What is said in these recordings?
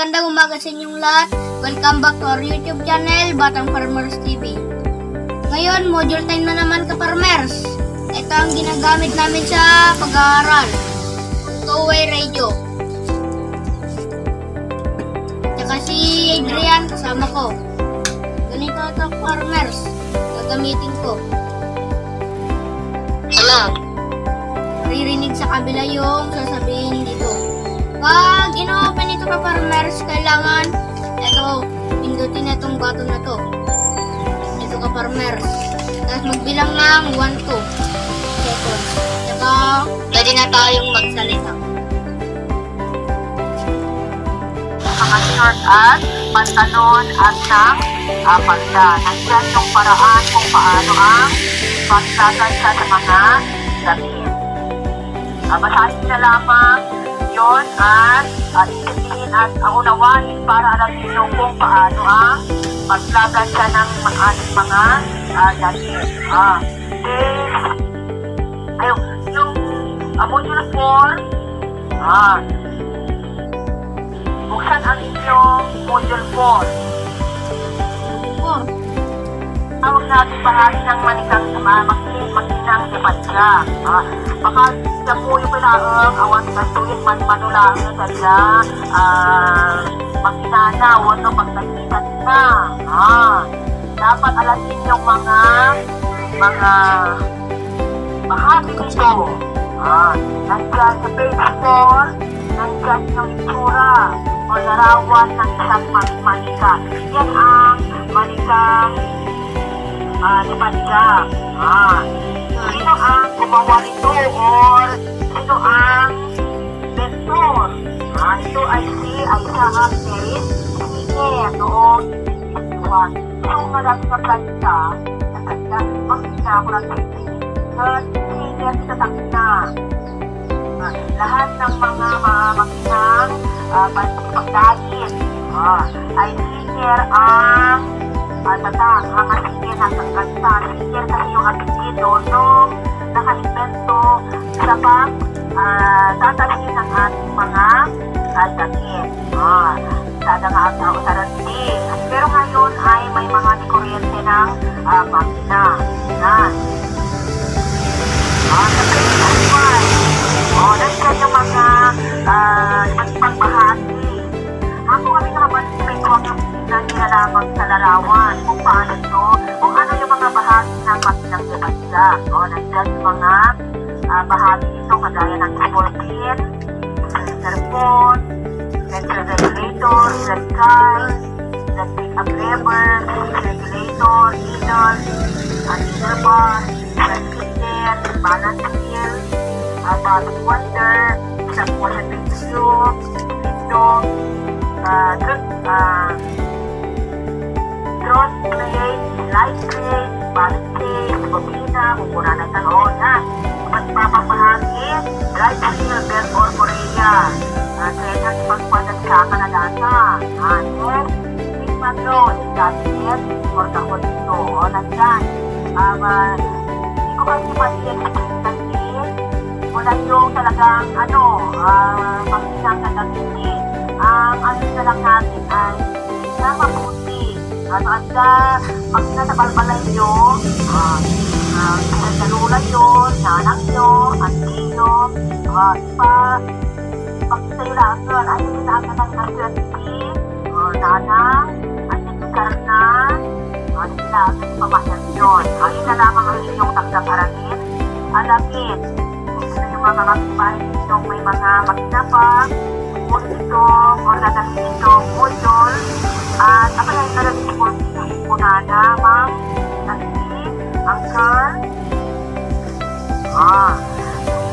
Magandang umaga sa inyong lahat. Welcome back to our YouTube channel, Batang Farmers TV. Ngayon, module time na naman ka farmers. Ito ang ginagamit namin sa pag-aaral. Two-way radio. Tsaka si Adrian, kasama ko. Ganito ito farmers. Gagamitin ko. Wala. Maririnig sa kabila yung sasabihin dito. Pag in-open ito ka farmers, kailangan ito, pindutin na itong button na to. Ito ka farmers. Tapos magbilang ng 1-2 seconds. Saka pwede na tayong magsalita. Pakashort at pantalon at ng pagda. Nandyan yung paraan kung paano ang pagsasalita sa mga damit. Basahin na lamang yon at isipin at unawain para alam niyo kung paano ang maglagan siya ng mga dahil. Yung module 4, buksan ang inyong module 4. Tawag natin bahari ng manikang makinang depansya. Baka po yung pinaang awan sa tuwid manulang na sila makinanawan o pagtagitan na. Dapat alamin yung mga bahagi nito. Nandiyan sa page 4, nandiyan yung itsura o larawan ng isang manika. Yan ang manikang depansya. Sino ang gumawa nito or sino ang mentor? Ito ay si Isaiah Perez Miguel noong 1981. So, marami na planita. Magkita ako ng 20. At senior sa takina. Lahat ng mga makinang pagdagin ay senior ang tatang. Mga senior ng kanta. Senior kasi yung ating nung nakainvento sa pang tatasin ng ating mga damit. Sada nga ang tao sa rating. Pero ngayon ay may mga dikuryente ng makina. Sa pagkakas. Nandiyan yung mga pagbahati. Ako kami nakapansin may huwag yung nangyalaman sa larawan kung paano ito. Kung ano yung mga bahagi ng makinang depansya. Nandiyan yung mga bahagi nito kagaya ng small pin, cellphone, regulator, guide, pick-up lever, regulator, needle bar, transmitter, balance wheel, bottle water, submotion tube, window, cross plate, light plate, balik plate, bobina, kukunan ng talon at magpapapahangin, drive wheel, bell or korea, trend at pagpadagsaka na data, handler, big magnon, cabinet, or kahon dito, o nandyan. Hindi ko kasi pati-explain mula yung talagang pagpinang nagamitin. Ano na lang natin ay na mabuti at pag nasabalbalay nyo nalulay nyo, nanang nyo at nyo iba pag sa'yo lang yun ay nagsasagat ang nasyati nanang at nagsasagat na nagsasagat ang pamasyan yun ayun na lamang ang inyong tagdaparangin alamin ito yung mga magbahin yung may mga maginapang itong ornatapin itong module at apalahin na rin po na mang natin ang girl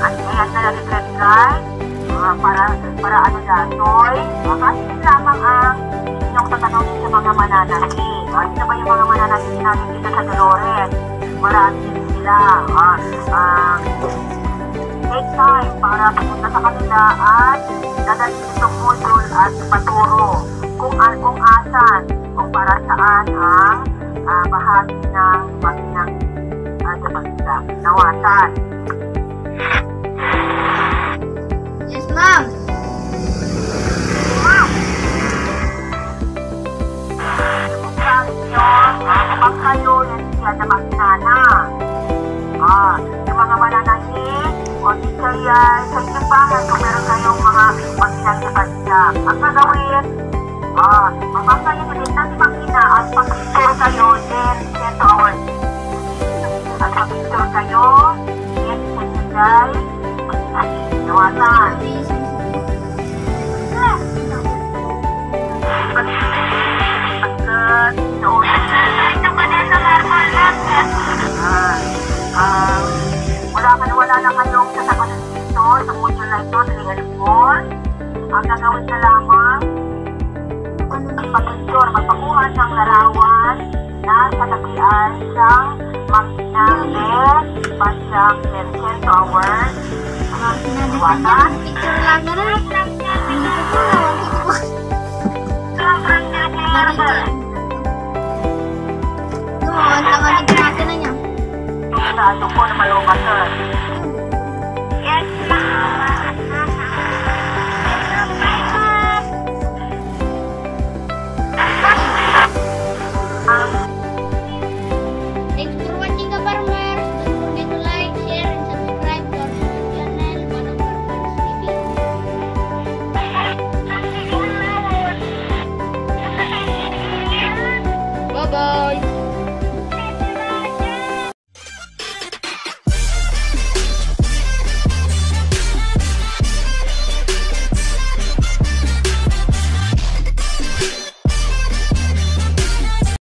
at ayan na rin red guide para ano datoy kasi lamang ang inyong tatanungin sa mga mananasing hindi na ba yung mga mananasing natin dito sa Dolores marami sila take time para pumunta sa kanila at dadalhin itong module at paturo kung asan, kung para saan ang bahagi ng makinang depansya. Nawatan. Yes, ma'am. ang kayo ng siya na makinana. Yung mga mananahit o di kaya sa isipahan kung meron kayong mga makinang sa kanila. Ang kagawin, mapasaya nyo din na si makina at pag-picture kayo 10 hours. At pag-picture kayo 10 senday ay inuwasan. Wala na kayong sasagutin dito sa module na ito, real call. Ang nagawin na lamang magpapicture, magpakuha ng larawan na katapian ng makinang bansang 10 hours. Iwanan. Picture lang na rin. Doon, tangan ni Kraka na niya. Doon na, doon po na malunga, sir.